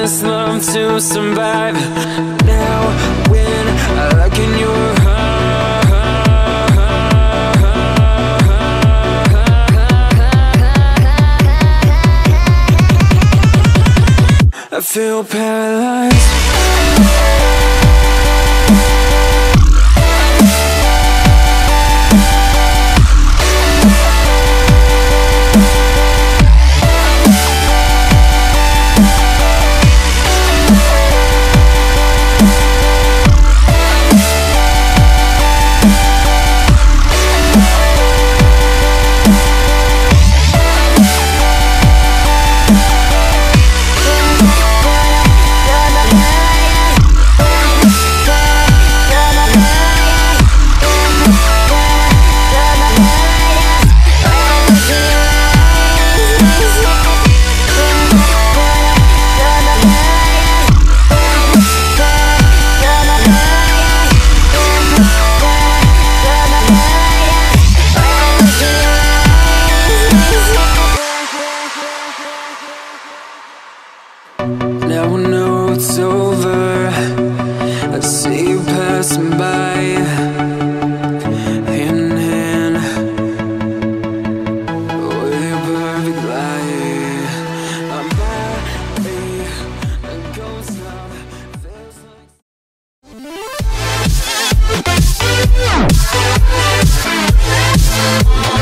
this lump to survive. Now when I look in your heart, I feel paralyzed. Now I know it's over, I see you passing by, hand in hand with your perfect light. I'm barely a ghost now, feels like